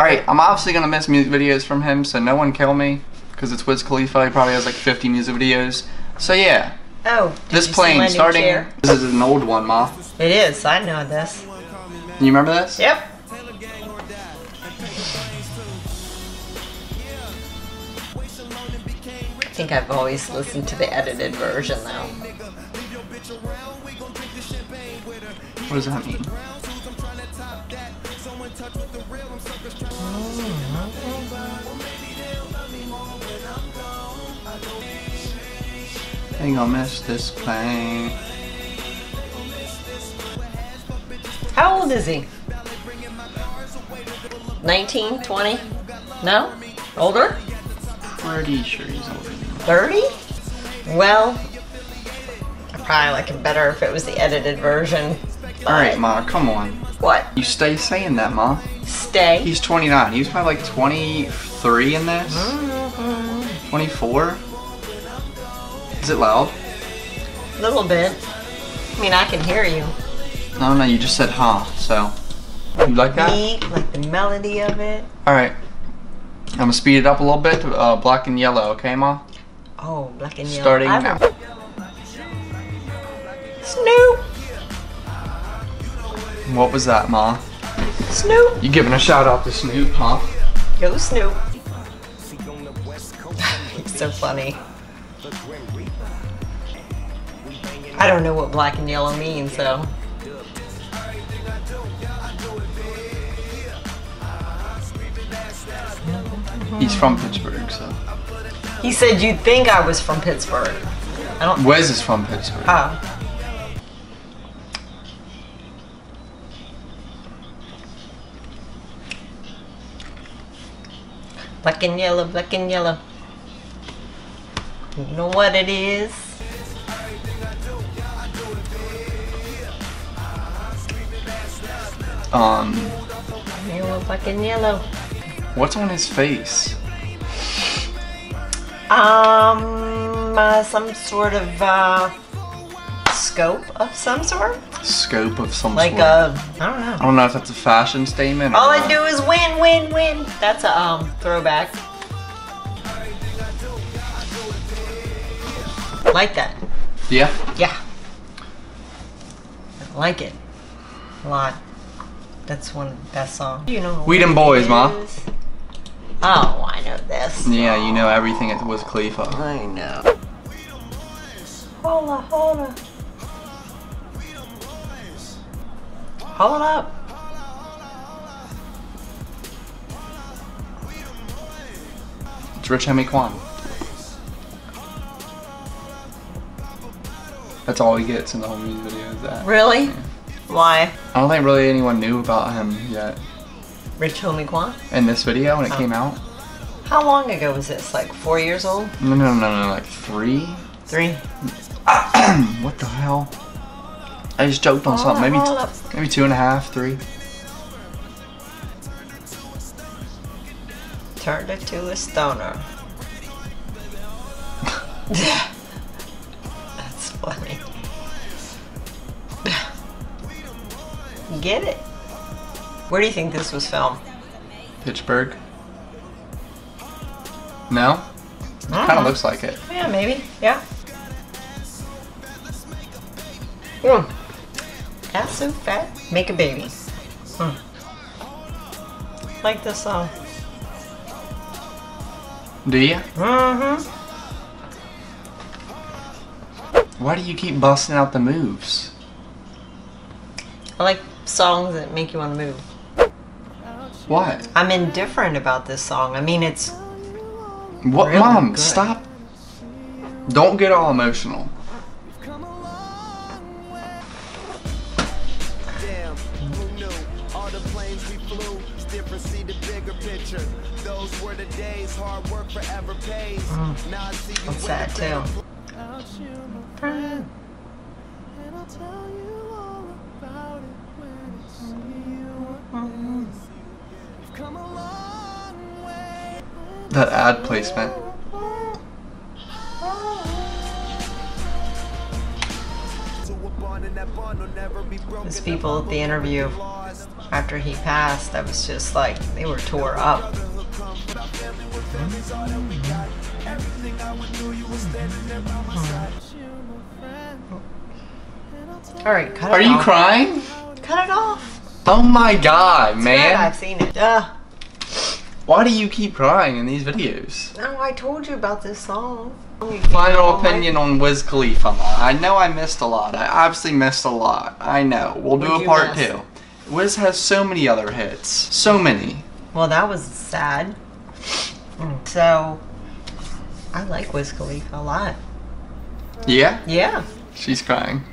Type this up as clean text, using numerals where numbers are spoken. Alright, I'm obviously going to miss music videos from him, so no one kill me, because it's Wiz Khalifa. He probably has like 50 music videos. So yeah. Oh, this plane starting. This is an old one, Ma. It is. I know this. You remember this? Yep. I think I've always listened to the edited version, though. What does that mean? I ain't gonna miss this plane. How old is he? 19, 20? No? Older? Pretty sure he's older than 30? Well, I probably like it better if it was the edited version. Alright, Ma, come on. What? You stay saying that, Ma. Stay? He's 29. He was probably like 23 in this. 24? Is it loud? A little bit. I mean, I can hear you. No, no, you just said huh, so. You like that? Me, like the melody of it. Alright. I'm gonna speed it up a little bit to black and yellow, okay, Ma? Oh, black and yellow. Starting now. Snoop! What was that, Ma? Snoop! You giving a shout out to Snoop, huh? Yo, Snoop. He's so funny. I don't know what black and yellow means, so. He's from Pittsburgh, so. He said you'd think I was from Pittsburgh. I don't. Wes is from Pittsburgh. Oh. Black and yellow, black and yellow. You know what it is? Yellow, fucking yellow. What's on his face? Some sort of scope of some sort. Scope of some sort. Like a, I don't know. I don't know if that's a fashion statement. All I do is win, win, win. That's a throwback. Like that. Yeah. Yeah. I like it a lot. That's one of the best songs. You know, We Them Boys, Ma. Oh, I know this. Yeah, you know everything at Wiz Khalifa. I know. Hola, hola. Hold up. It's Rich Homie Quan. That's all he gets in the whole music video is that. Really? Yeah. Why? I don't think really anyone knew about him yet. Rich Homie Quan? In this video when it came out. How long ago was this? Like 4 years old? No, no, no, no, like three? Three. What the hell? I just joked on something. Maybe 2.5, 3. Turned it to a stoner. That's funny. Get it. Where do you think this was filmed? Pittsburgh. No? Kind of looks like it. Yeah, maybe. Yeah. Mm. That's so fat. Make a baby. Mm. Like this song. Do you? Mm-hmm. Why do you keep busting out the moves? I like songs that make you want to move. What? I'm indifferent about this song. I mean, it's. What, really Mom? Good. Stop! Don't get all emotional. What's that too? That ad placement. These people at the interview after he passed, I was just like, they were tore up. All right, cut it off. Are you crying? Cut it off. Oh my god, man. It's bad, I've seen it. Why do you keep crying in these videos? No, I told you about this song. Final opinion on Wiz Khalifa. I know I missed a lot. I obviously missed a lot. I know. We'll do a part two. Wiz has so many other hits. So many. Well, that was sad. So, I like Wiz Khalifa a lot. Yeah? Yeah. She's crying.